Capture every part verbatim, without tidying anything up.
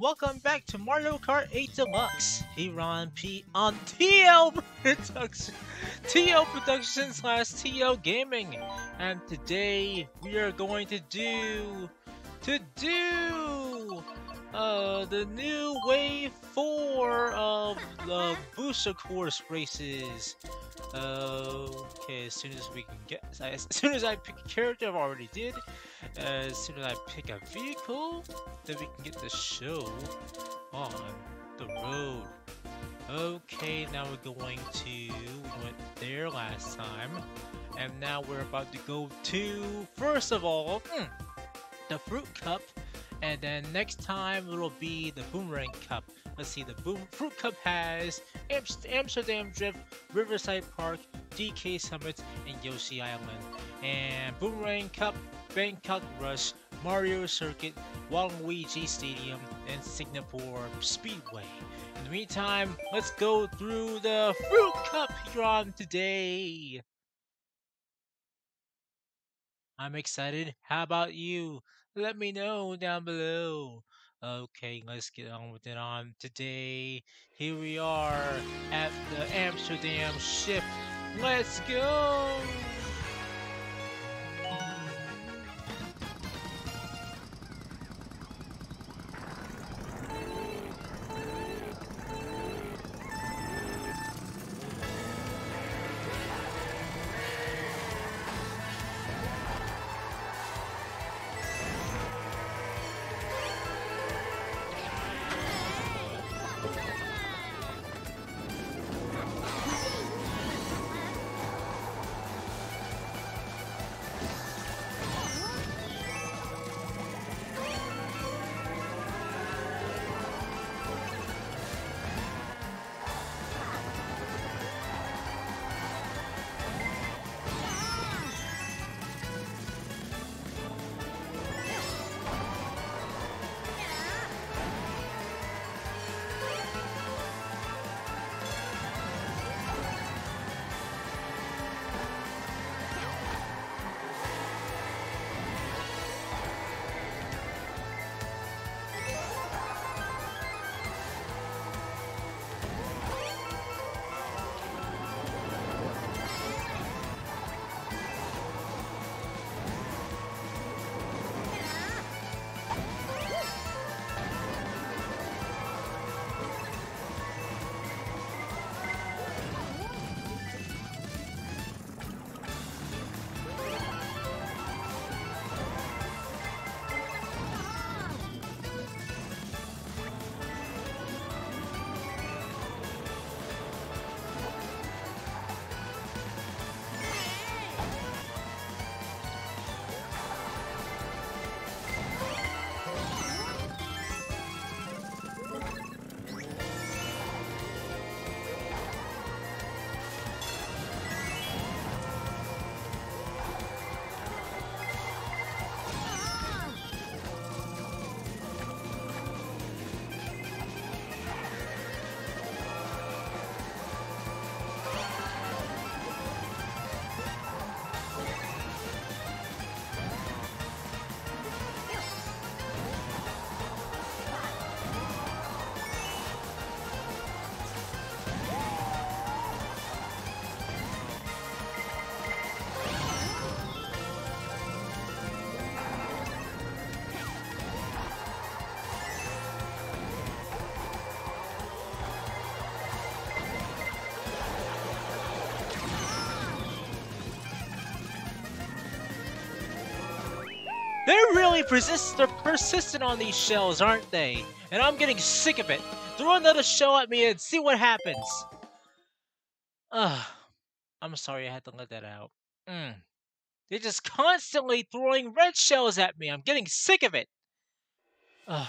Welcome back to Mario Kart eight Deluxe. Heron P on T L Productions, T L Productions slash T L Gaming, and today we are going to do to do uh the new wave four of the Booster Course races. Uh, okay, as soon as we can get, as soon as I pick a character, I've already did. Uh, as soon as I pick a vehicle, then we can get the show on the road. Okay, now we're going to, we went there last time, and now we're about to go to, first of all, mm, the Fruit Cup, and then next time it'll be the Boomerang Cup. Let's see, the Boom Fruit Cup has Amsterdam Drift, Riverside Park, D K Summit, and Yoshi Island. And Boomerang Cup, Bangkok Rush, Mario Circuit, Waluigi Stadium, and Singapore Speedway. In the meantime, let's go through the Fruit Cup here on today. I'm excited. How about you? Let me know down below. Okay, let's get on with it on today. Here we are at the Amsterdam ship. Let's go! They're really persist they're persistent on these shells, aren't they? And I'm getting sick of it. Throw another shell at me and see what happens. Ugh. I'm sorry I had to let that out. Mm. They're just constantly throwing red shells at me. I'm getting sick of it. Ugh.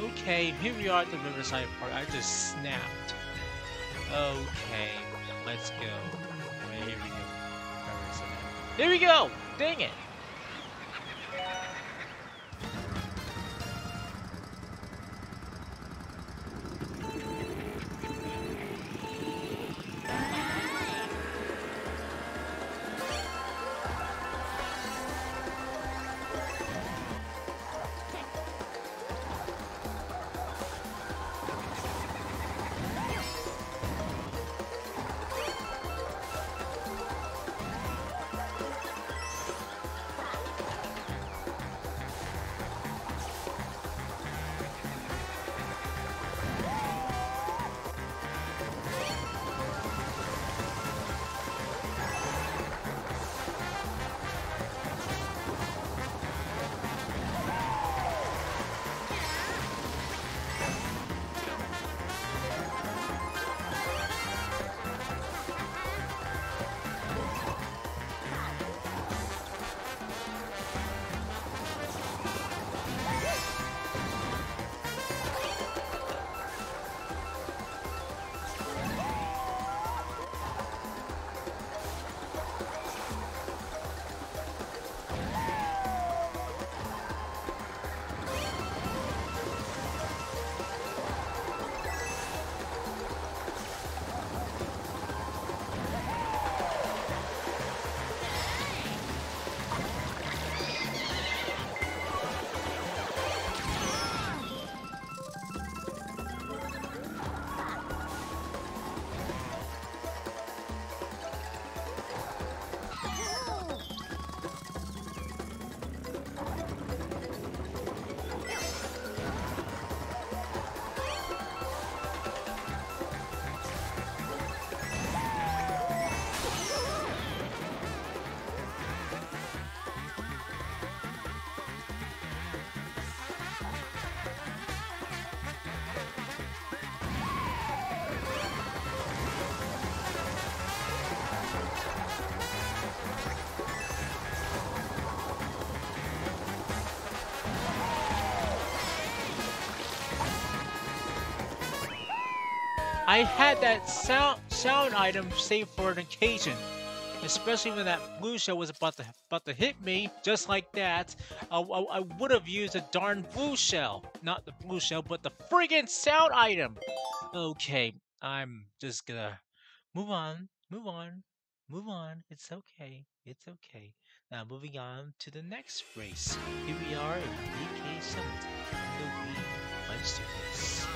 Okay, here we are at the Riverside Park. I just snapped. Okay, let's go. Right, here we go. Here we go! Dang it! I had that sound sound item saved for an occasion, especially when that blue shell was about to about to hit me, just like that. I, I, I would have used a darn blue shell, not the blue shell, but the friggin' sound item. Okay, I'm just gonna move on, move on, move on. It's okay, it's okay. Now moving on to the next race. Here we are at D K Summit on the Wii Monster Race.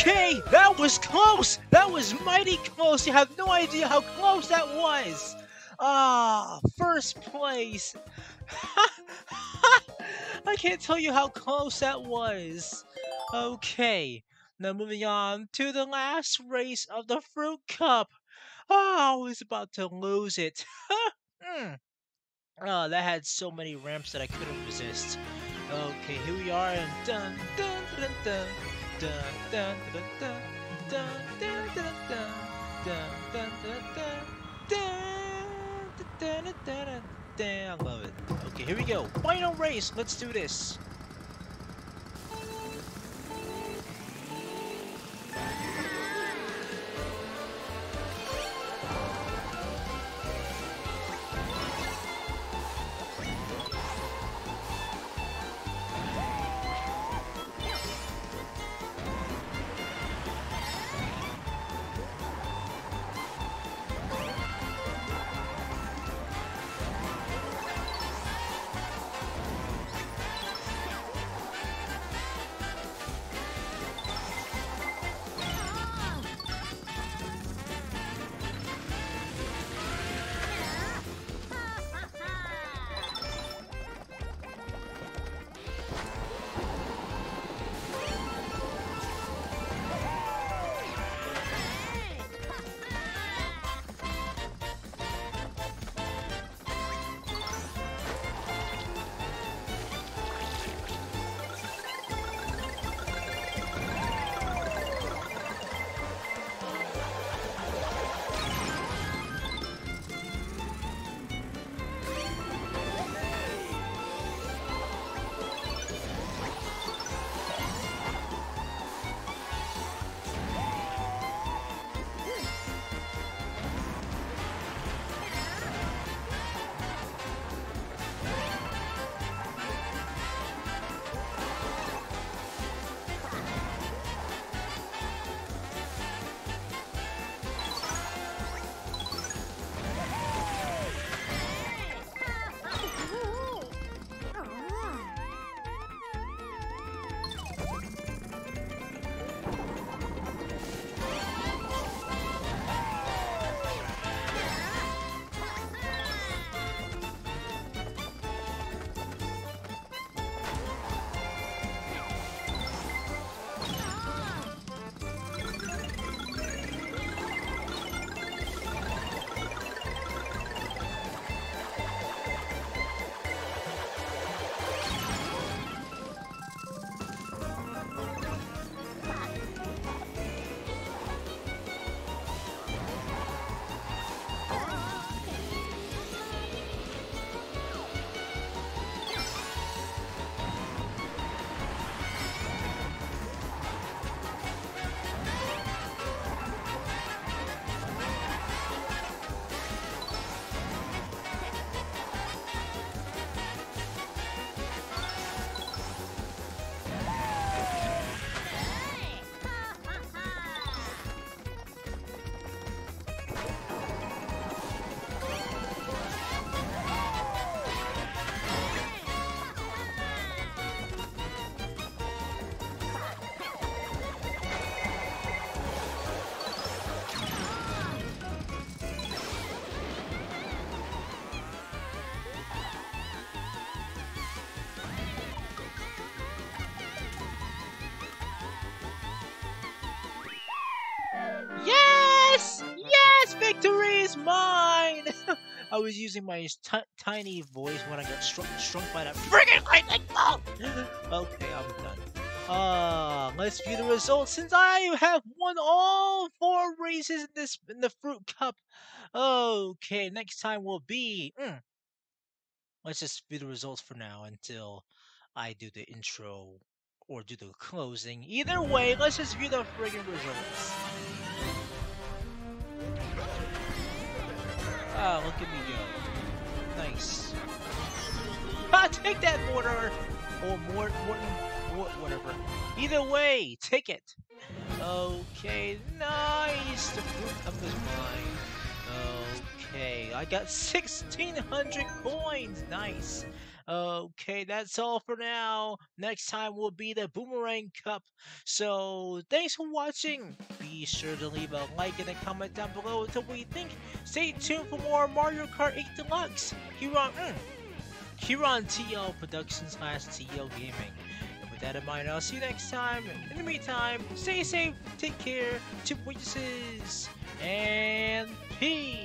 Okay, that was close! That was mighty close! You have no idea how close that was! Ah, first place! I can't tell you how close that was! Okay, now moving on to the last race of the Fruit Cup! Ah, I was about to lose it! mm. Oh, that had so many ramps that I couldn't resist. Okay, here we are, and dun dun dun dun! Dun dun dun dun dun dun dun dun dun dun dun dun. I love it. Okay, here we go. Final race. Let's do this. Victory is mine! I was using my t tiny voice when I got struck, struck by that friggin' lightning bolt! Okay, I'm done. Uh, let's view the results since I have won all four races in this in the Fruit Cup. Okay, next time will be. Mm. Let's just view the results for now until I do the intro or do the closing. Either way, let's just view the friggin' results. Ah, look at me go. Nice. Ah, take that, Mortar! Or Mort, Morton, Mort, whatever. Either way, take it! Okay, nice! The Fruit Cup is mine. Okay, I got sixteen hundred coins! Nice! Okay, that's all for now. Next time will be the Boomerang Cup. So, thanks for watching. Be sure to leave a like and a comment down below until we think. Stay tuned for more Mario Kart eight Deluxe here on, mm, here on T L Productions slash T L Gaming. And with that in mind, I'll see you next time. In the meantime, stay safe, take care, tip witnesses, and peace.